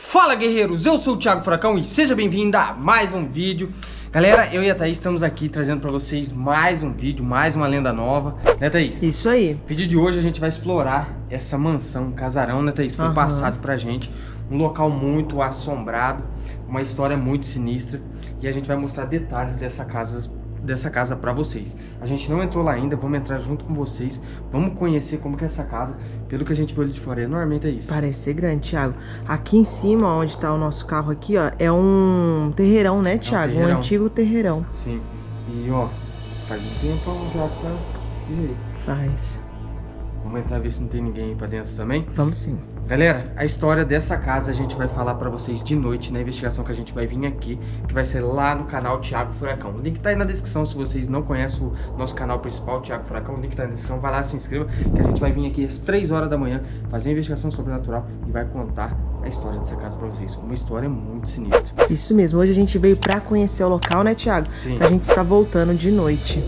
Fala guerreiros, eu sou o Thiago Furacão e seja bem-vindo a mais um vídeo. Galera, eu e a Thaís estamos aqui trazendo pra vocês mais um vídeo, mais uma lenda nova. Né, Thaís? Isso aí. No vídeo de hoje a gente vai explorar essa mansão, um casarão, né, Thaís? Foi passado pra gente. Um local muito assombrado, uma história muito sinistra. E a gente vai mostrar detalhes dessa casa pra vocês. A gente não entrou lá ainda, vamos entrar junto com vocês, vamos conhecer como que é essa casa. Pelo que a gente viu ali de fora, é enorme, é isso. Parece ser grande, Thiago. Aqui em cima, onde tá o nosso carro aqui, ó, é um terreirão, né, Thiago? É um antigo terreirão. Sim. E, ó, faz um tempo já tá desse jeito. Faz. Vamos entrar ver se não tem ninguém aí pra dentro também? Vamos sim. Galera, a história dessa casa a gente vai falar pra vocês de noite na investigação que a gente vai vir aqui, que vai ser lá no canal Thiago Furacão. O link tá aí na descrição, se vocês não conhecem o nosso canal principal, Thiago Furacão, o link tá aí na descrição, vai lá, se inscreva, que a gente vai vir aqui às 3 horas da manhã, fazer uma investigação sobrenatural e vai contar a história dessa casa pra vocês. Uma história muito sinistra. Isso mesmo, hoje a gente veio pra conhecer o local, né, Thiago? Sim. A gente está voltando de noite.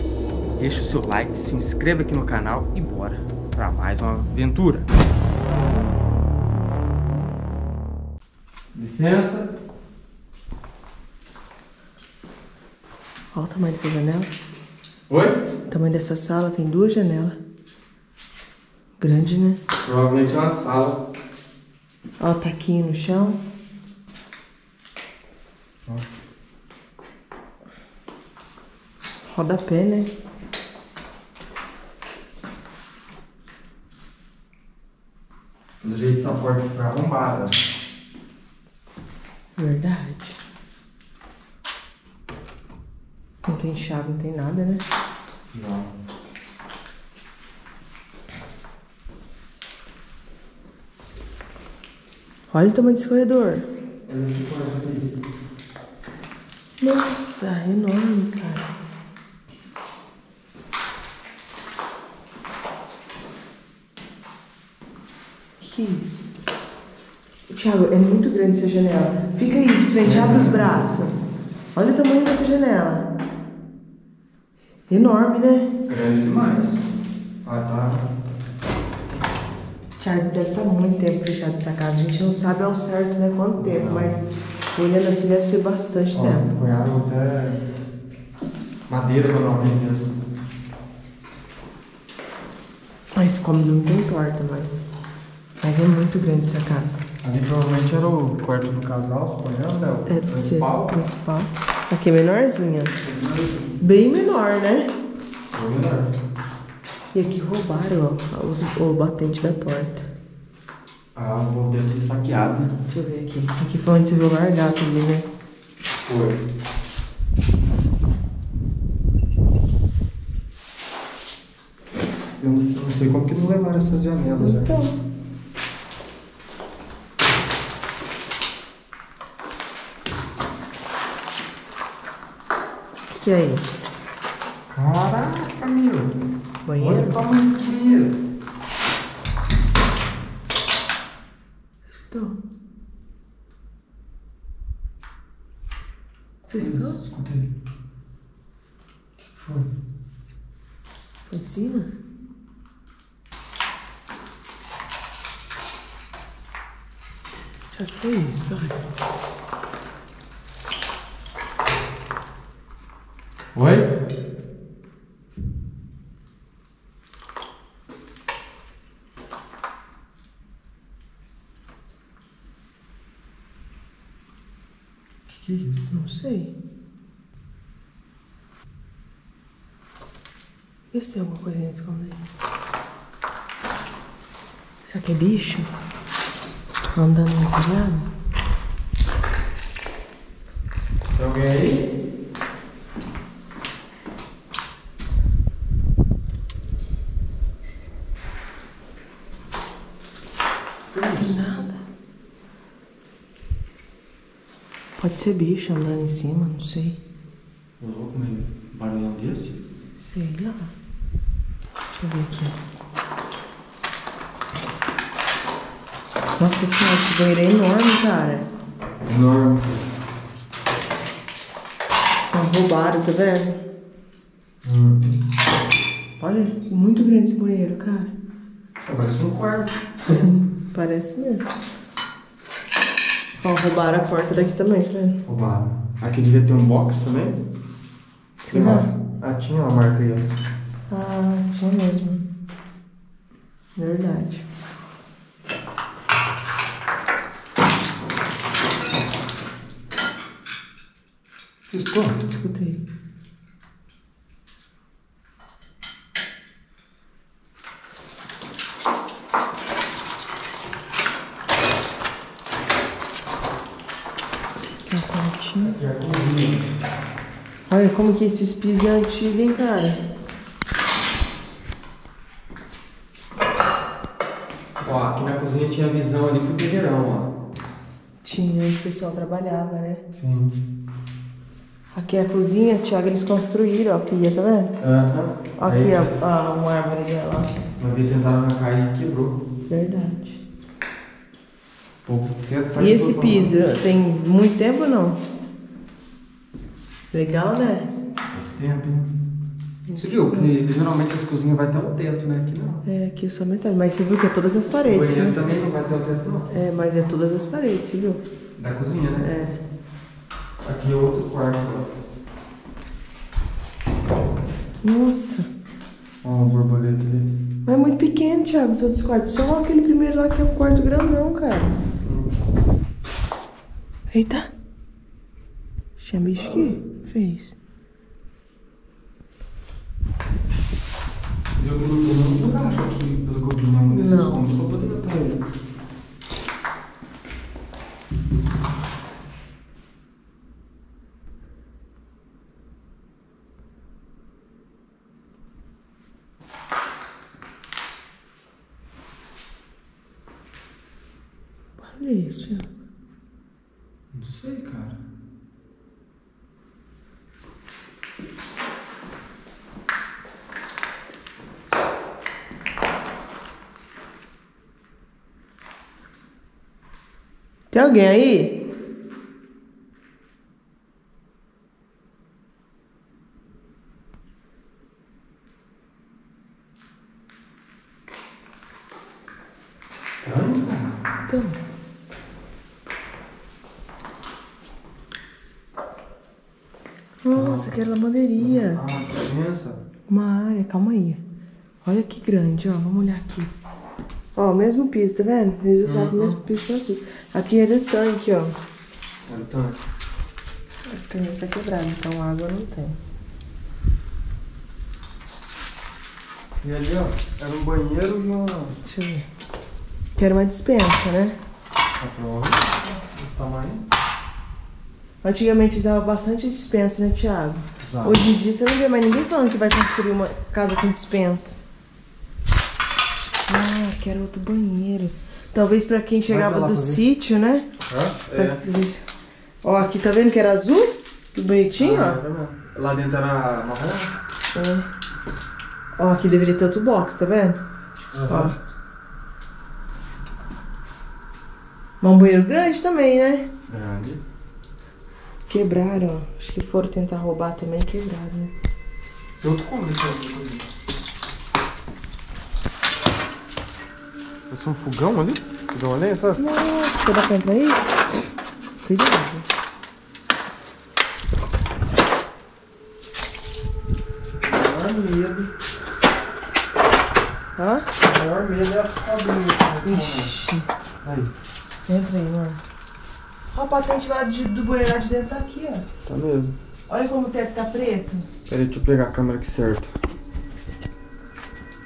Deixa o seu like, se inscreva aqui no canal e bora pra mais uma aventura. Licença. Olha o tamanho dessa janela. Oi? O tamanho dessa sala tem 2 janelas. Grande, né? Provavelmente é uma sala. Olha o taquinho no chão. Rodapé, né? Do jeito que essa porta foi arrombada. Verdade. Não tem chave, não tem nada, né? Não. Olha o tamanho desse corredor. Olha esse corredor aqui. Nossa, é enorme, cara. Que isso? Thiago, é muito grande essa janela. Fica aí de frente, abre os braços. Olha o tamanho dessa janela. Enorme, né? Grande demais. Vai tá. Thiago, deve estar muito tempo fechado essa casa. A gente não sabe ao certo, né, quanto tempo, mas olhando assim deve ser bastante tempo. Apanharam até madeira normalmente mesmo. Esse cômodo não tem torta, mas é muito grande essa casa. Ali provavelmente era o quarto do casal, suponhamos, né? O deve principal. Ser, principal. Aqui é menorzinha. Bem menor, né? Bem menor. E aqui roubaram, ó, o batente da porta. Ah, o bom deve ter saqueado, né? Deixa eu ver aqui. Aqui foi onde você viu largado ali, né? Foi. Eu não sei como que não levaram essas janelas então. Já. E aí? Caraca, meu! Banheiro? Olha o tamanho desse banheiro! Escutou? Você escutou? Escutei. O que foi? Foi de cima? Já que foi isso, tá? Oi? Que é isso? Não sei. Vê se tem alguma coisa nesse cômodo aí. Será que é bicho? Andando no telhado? Tem alguém aí? Feliz. Nada. Pode ser bicho andando em cima, não sei. Ô louco, mas barulhão desse? Sei lá. Deixa eu ver aqui. Nossa, que banheiro é enorme, cara. Enorme. Tá roubado, tá vendo? Olha, muito grande esse banheiro, cara. Parece um quarto. Sim, parece mesmo. Ó, roubaram a porta daqui também, tá vendo? Roubaram. Aqui devia ter um box também? Tem marca? Ah, tinha uma marca aí, ó. Ah, tinha mesmo. Verdade. Você escutou? Escutei. Olha como que esses pisos é antigo, hein, cara? Ó, aqui na cozinha tinha visão ali pro terreirão, ó. Tinha, onde o pessoal trabalhava, né? Sim. Aqui é a cozinha, Thiago, eles construíram, ó, a pia, tá vendo? Aham. Ó, aqui, ó, uma árvore dela, ó. Uma vez tentaram arrancar e quebrou. Verdade. E esse piso tem muito tempo ou não? Legal, né? Faz tempo, hein? Você viu que geralmente as cozinhas vai até o teto, né? Aqui não. É, aqui é só metade. Mas você viu que é todas as paredes. O banheiro, né? Também não vai até o teto, não. É, mas é todas as paredes, você viu? Da cozinha, né? É. Aqui é outro quarto. Nossa. Olha uma borboleta ali. Mas é muito pequeno, Thiago, os outros quartos. Só aquele primeiro lá que é um quarto grandão, cara. Eita! Tinha bicho aqui? Fez. Eu não buraco aqui, pelo que eu vi, não, desses pontos, pra poder botar ele. Olha isso, Thiago. Não sei, cara. Tem alguém aí? Então. Nossa, que era lavanderia. Ah, que pensa? Uma área, calma aí. Olha que grande, ó. Vamos olhar aqui. Ó, o mesmo piso, tá vendo? Eles usavam o mesmo piso aqui. Aqui era o tanque, ó. Olha o tanque. O tanque tá quebrado, então água não tem. E ali, ó, era um banheiro e uma... Deixa eu ver. Que era uma dispensa, né? Tá pronto. Esse tamanho. Antigamente usava bastante dispensa, né, Thiago? Exato. Hoje em dia você não vê mais ninguém falando que vai construir uma casa com dispensa. Ah, que era outro banheiro. Talvez pra quem chegava do sítio, né? É? É. Ó, aqui tá vendo que era azul? Tudo bonitinho, ó. Lá dentro era marrom. É. Ó, aqui deveria ter outro box, tá vendo? Uhum. Ó. Um banheiro grande também, né? Grande. Quebraram, ó. Acho que foram tentar roubar também, quebraram, né? Eu tô com medo. Parece um fogão ali? Fogão ali, sabe? Nossa, dá pra entrar aí? Cuidado. Maior medo. Hã? O maior medo é as cabrinhas. Ixi. Aí. Entra aí, mano. Olha a patente lá do banheiro de dentro, tá aqui, ó. Tá mesmo. Olha como o teto tá preto. Peraí, deixa eu pegar a câmera aqui certo.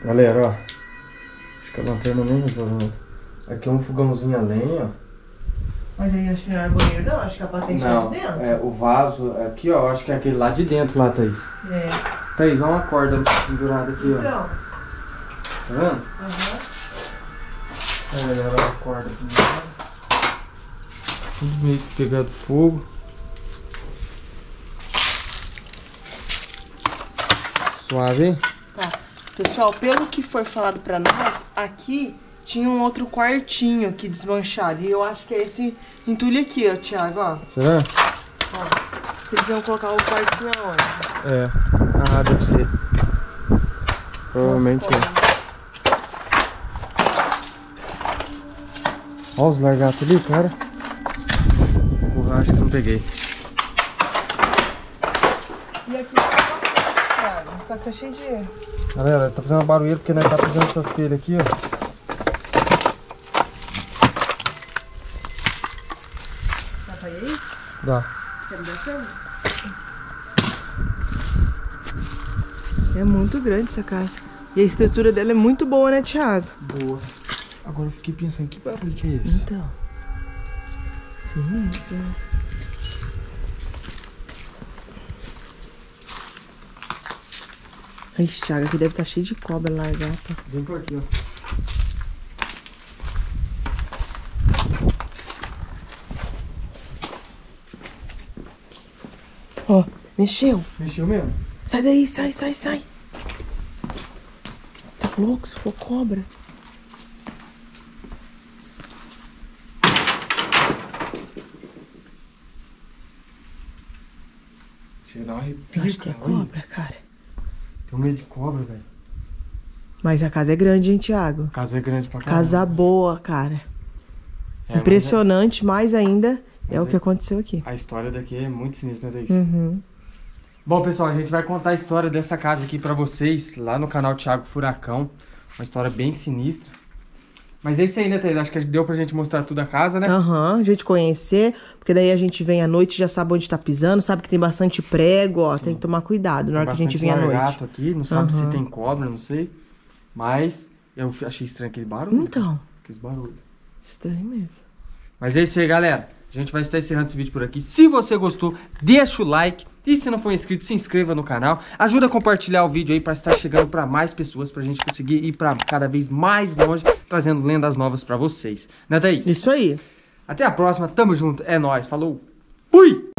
Galera, ó. Acho que a lanterna nem resolveu. Aqui é um fogãozinho a lenha, ó. Mas aí acho que não era banheiro, não. Acho que a patente tá de dentro. É, o vaso aqui, ó. Acho que é aquele lá de dentro, lá, Thaís. É. Thaís, olha uma corda pendurada aqui, ó. Então. Tá vendo? Aham. Aí ela acorda primeiro. Tudo meio que pegado fogo. Suave, hein? Tá. Pessoal, pelo que foi falado pra nós, aqui tinha um outro quartinho que desmancharam. E eu acho que é esse entulho aqui, ó, Thiago, ó. Será? Ó, vocês vão colocar o quartinho aonde? É. Ah, deve ser. Provavelmente é. Olha os largatos ali, cara. Eu acho que não peguei. E aqui tá, cara, só que tá cheio de erro. Galera, tá fazendo barulho porque nós tá fazendo essas telhas aqui, ó. Dá. É muito grande essa casa. E a estrutura dela é muito boa, né, Thiago? Boa. Agora eu fiquei pensando, que barulho que é esse? Então. Sim, sim. Ai, Thiago, aqui deve estar cheio de cobra lá, gata. Vem por aqui, ó. Ó, mexeu. Mexeu mesmo? Sai daí, sai, sai, sai. Tá louco? Se for cobra. Será um arrepio, acho que é cobra, cara. Tenho medo de cobra, velho. Mas a casa é grande, hein, Thiago? A casa é grande pra caramba. Casa boa, cara. É, impressionante, mais ainda... Mas é o que aconteceu aqui. A história daqui é muito sinistra, né, Thaís? Uhum. Bom, pessoal, a gente vai contar a história dessa casa aqui pra vocês, lá no canal Thiago Furacão. Uma história bem sinistra. Mas é isso aí, né, Thaís? Acho que deu pra gente mostrar tudo a casa, né? Aham, a gente conhecer, porque daí a gente vem à noite, já sabe onde tá pisando, sabe que tem bastante prego, ó, sim, tem que tomar cuidado na hora que a gente vem à noite. Tem bastante largato aqui, não sabe se tem cobra, não sei. Mas eu achei estranho aquele barulho. Então. Aquele barulho. Estranho mesmo. Mas é isso aí, galera. A gente vai estar encerrando esse vídeo por aqui. Se você gostou, deixa o like. E se não for inscrito, se inscreva no canal. Ajuda a compartilhar o vídeo aí para estar chegando para mais pessoas, para a gente conseguir ir para cada vez mais longe, trazendo lendas novas para vocês. Né, Thaís? Isso aí. Até a próxima. Tamo junto. É nóis. Falou. Fui!